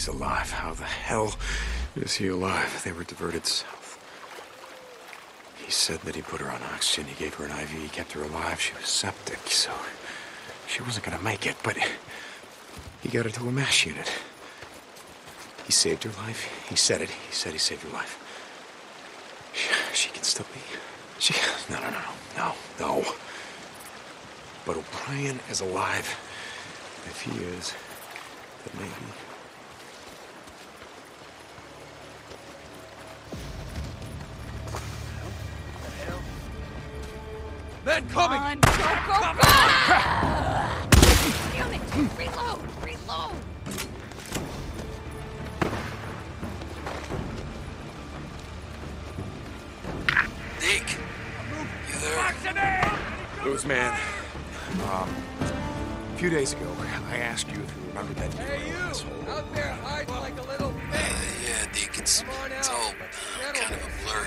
He's alive. How the hell is he alive? They were diverted south. He said that he put her on oxygen. He gave her an IV. He kept her alive. She was septic, so she wasn't gonna make it, but he got her to a MASH unit. He saved her life. He said it. He said he saved her life. She can still be... She... No. But O'Brien is alive. If he is, then maybe... Men coming! On, go! Damn it! Reload! Deke! You there? Boozer, man. A few days ago, I asked you if you remembered that you asshole. Out there, hiding like a little bitch! Yeah, Deke, it's all kind of a blur.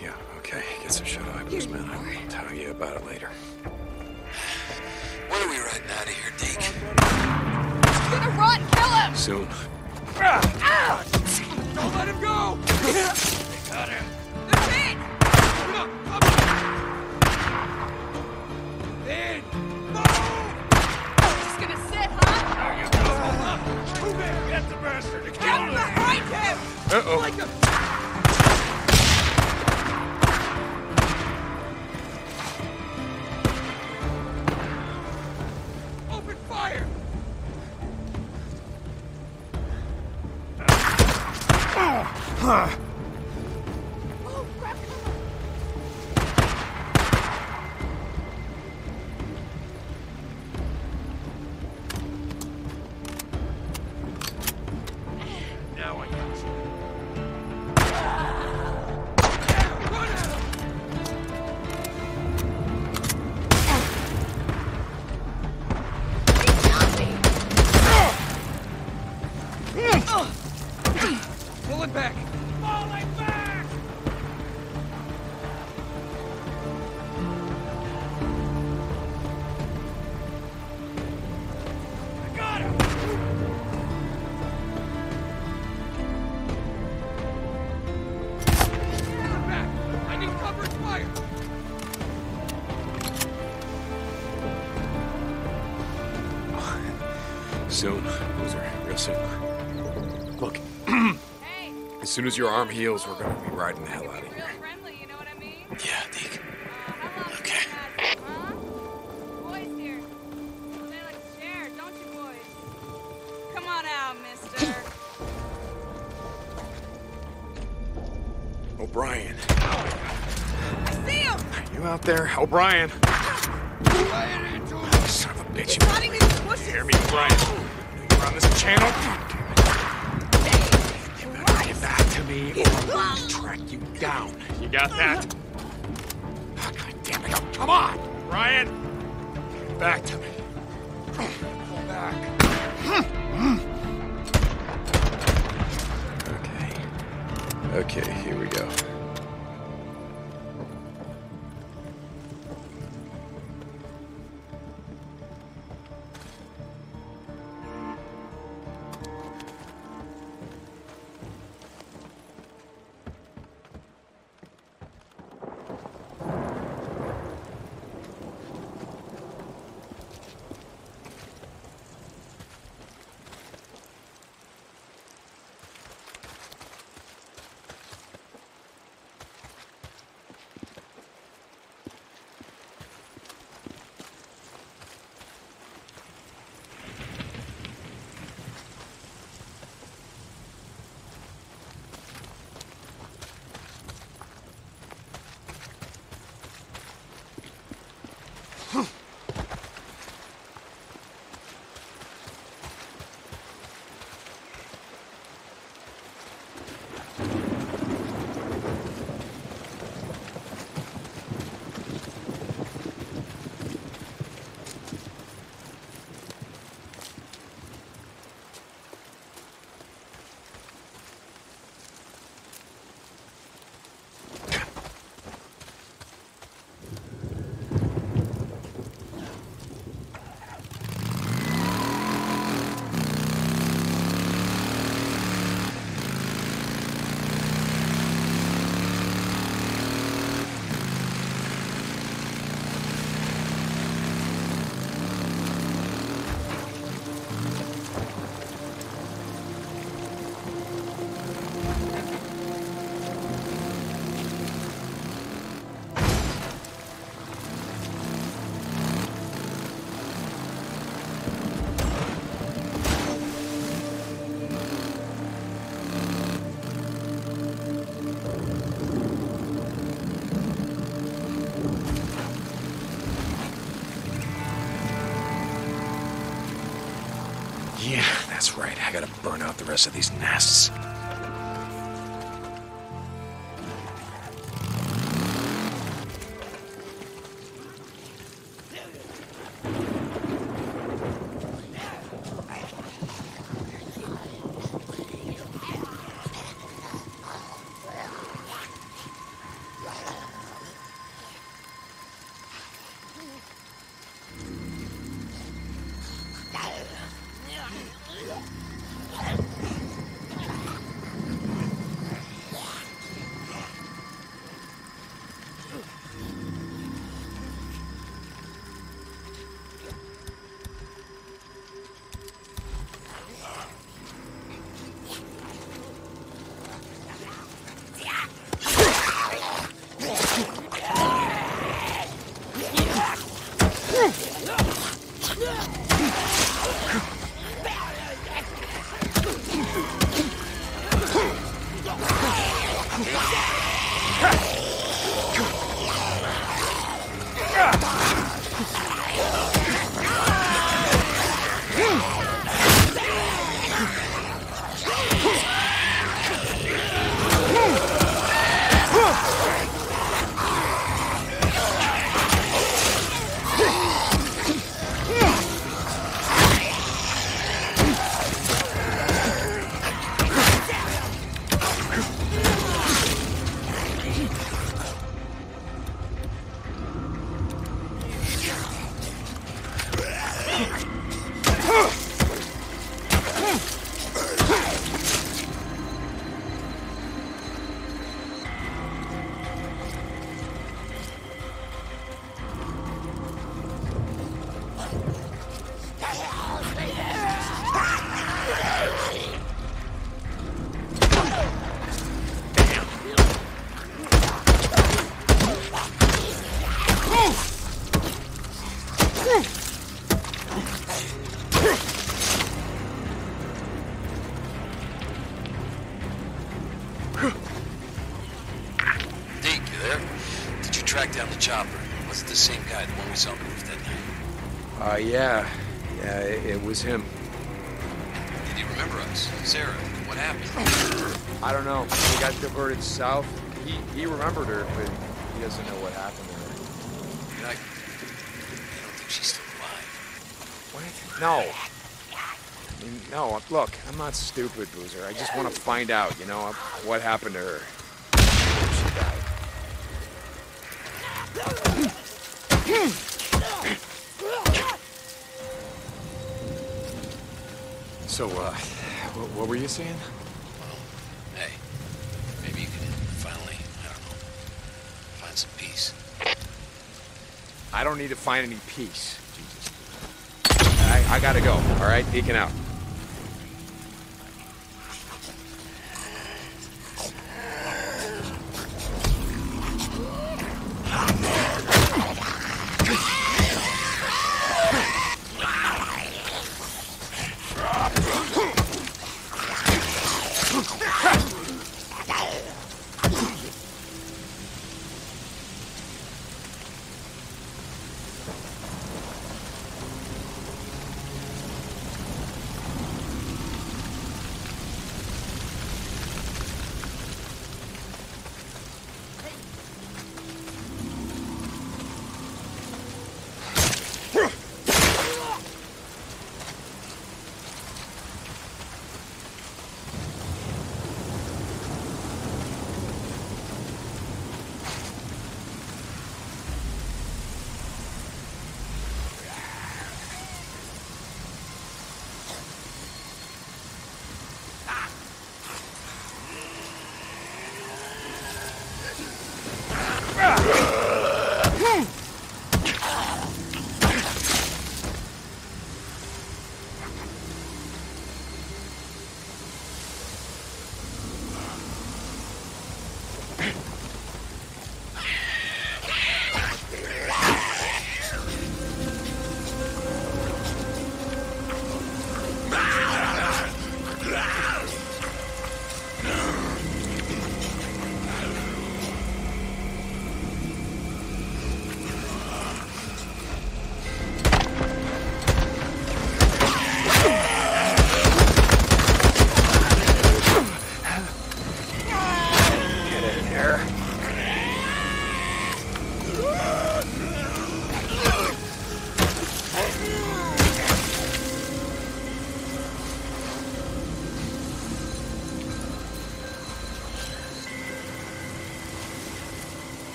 Yeah. Okay, get some shut-eye, Boozeman. I'll tell you about it later. When are we riding out of here, Deke? He's gonna run! Kill him! Soon. Don't let him go! They got him. They're in! In! Move! Just gonna sit, huh? Now you go! Hold up! Get the bastard! Get him behind him! Uh-oh. Like as soon as your arm heals, we're gonna be riding the hell out of here. Friendly, you know what I mean? Yeah, Deke. Okay. Boys here. They like to share, don't you boys? Come on out, mister. O'Brien. I see him! Are you out there? O'Brien! Son of a bitch. He's hiding in the bushes. Hear me, O'Brien. You're on this channel. Me or I'm going to track you down. You got that? Oh, God damn it. Oh, come on, Ryan. Get back to me. Pull back. Okay, here we go. That's right, I gotta burn out the rest of these nests. Yeah, it was him. Did he remember us? Sarah, what happened? I don't know. We got diverted south. He remembered her, but he doesn't know what happened to her. Dude, I don't think she's still alive. What? No. I mean, no, look, I'm not stupid, Boozer. I just want to find out, you know, what happened to her. So, what were you saying? Well, hey, maybe you can finally, I don't know, find some peace. I don't need to find any peace, Jesus. I gotta go, all right? Deacon out.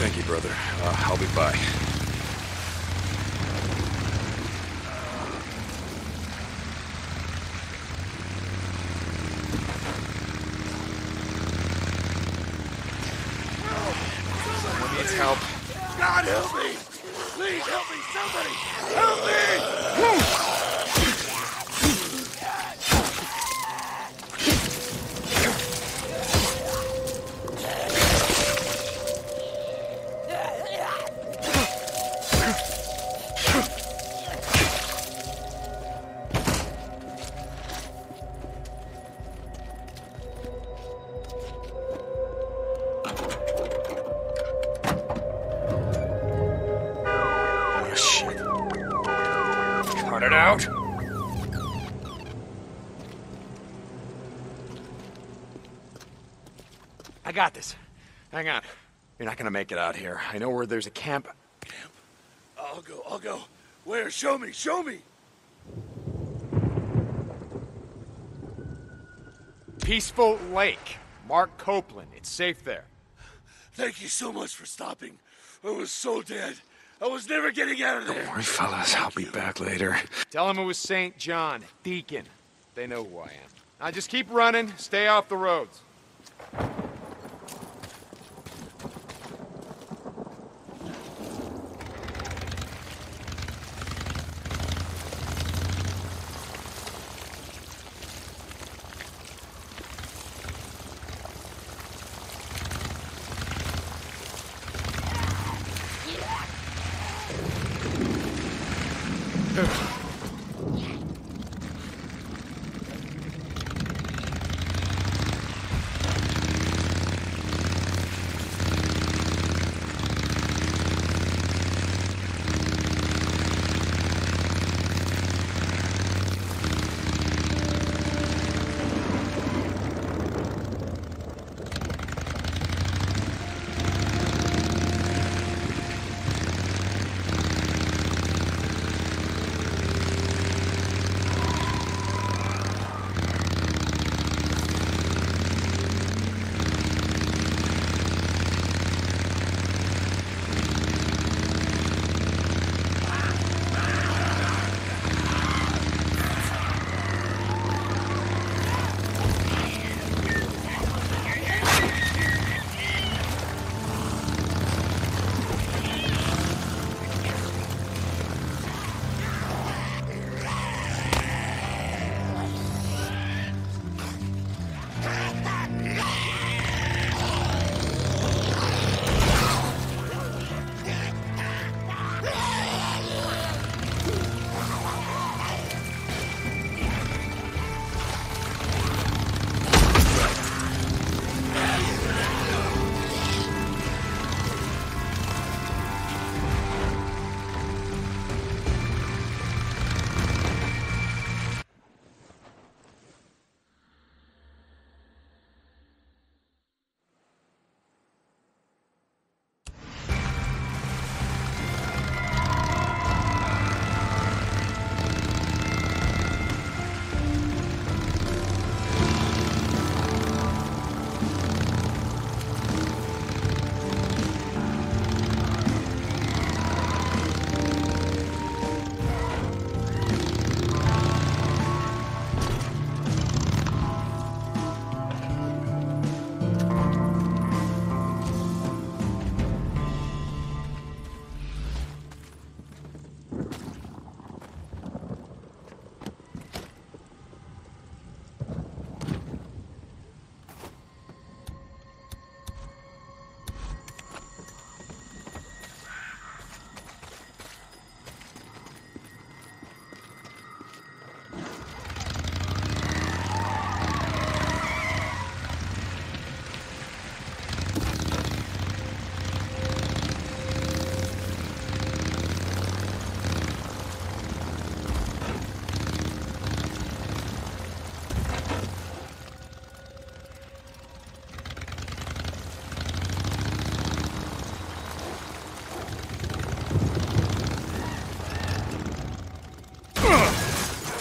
Thank you, brother. I'll be by. Someone needs help. God, help me! Please help me! Somebody! Help I got this. Hang on. You're not gonna make it out here. I know where there's a camp. Camp? I'll go. Where? Show me! Peaceful Lake. Mark Copeland. It's safe there. Thank you so much for stopping. I was so dead. I was never getting out of there. Don't worry, fellas. I'll be back later. Tell him it was St. John, Deacon. They know who I am. Now just keep running. Stay off the roads.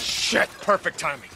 Shit, perfect timing.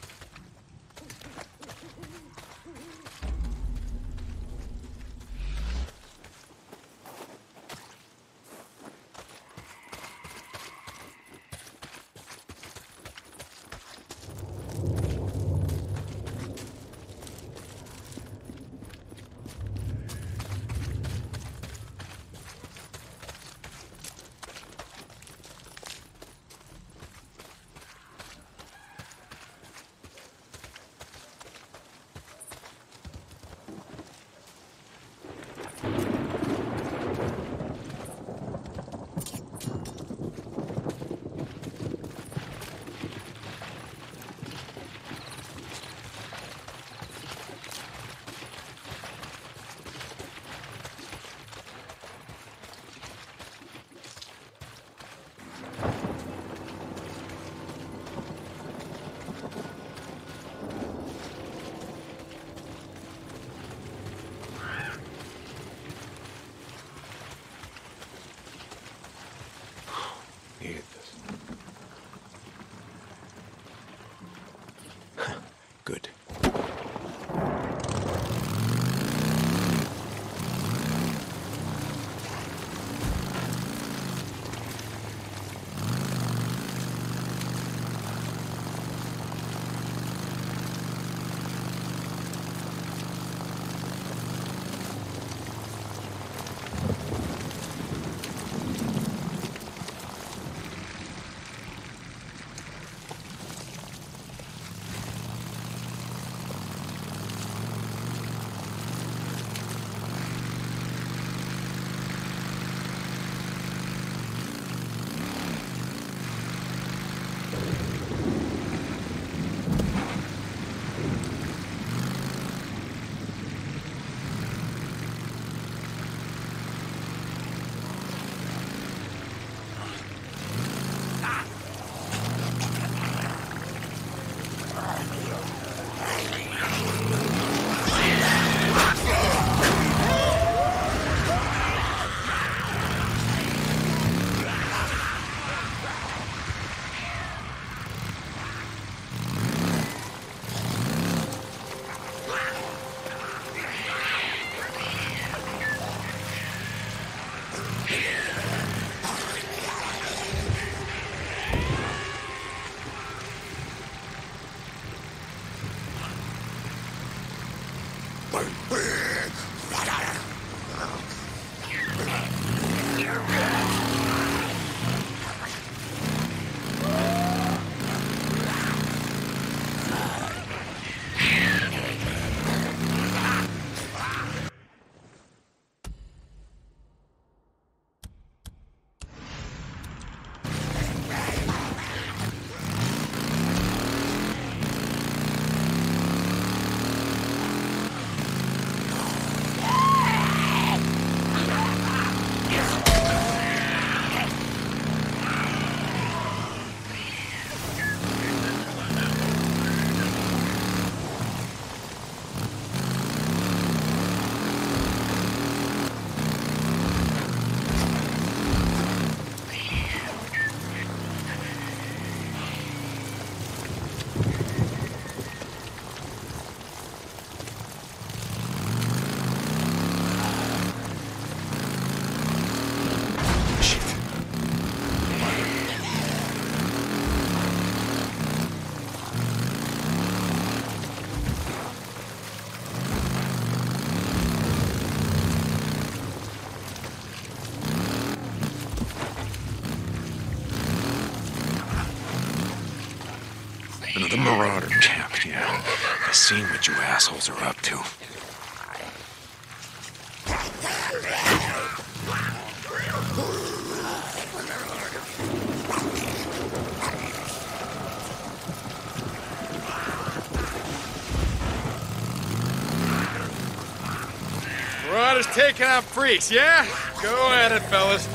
murder camp, you know. I've seen what you assholes are up to. We're just taking out freaks, yeah? Go at it, fellas.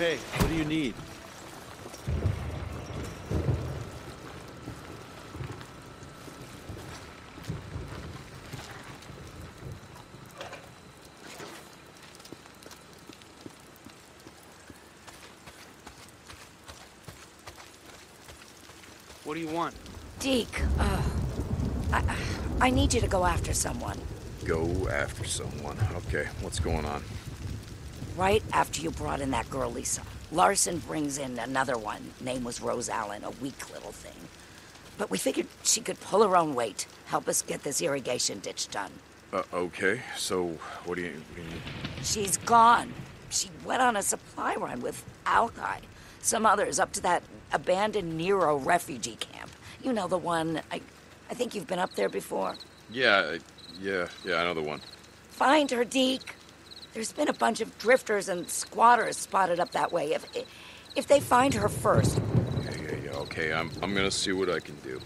Okay, what do you need? What do you want? Deke, I need you to go after someone. Go after someone. Okay, what's going on? Right after you brought in that girl, Lisa, Larson brings in another one. Name was Rose Allen, a weak little thing. But we figured she could pull her own weight, help us get this irrigation ditch done. Okay, so what do you mean? She's gone. She went on a supply run with Al-Kai. Some others up to that abandoned Nero refugee camp. You know the one. I think you've been up there before. Yeah, I know the one. Find her, Deke. There's been a bunch of drifters and squatters spotted up that way. If they find her first. Yeah, okay, I'm gonna see what I can do.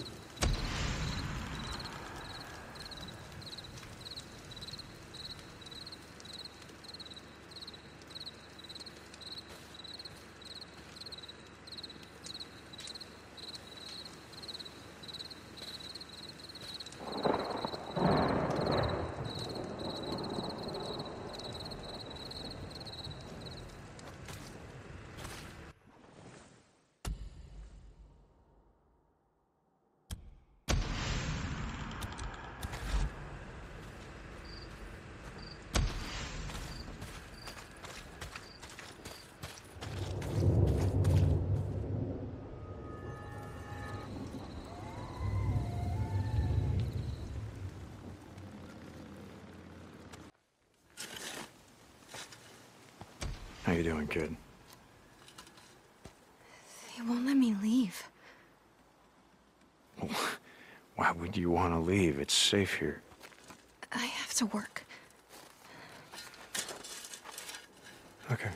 How you doing, kid? They won't let me leave. Why would you want to leave? It's safe here. I have to work. Okay.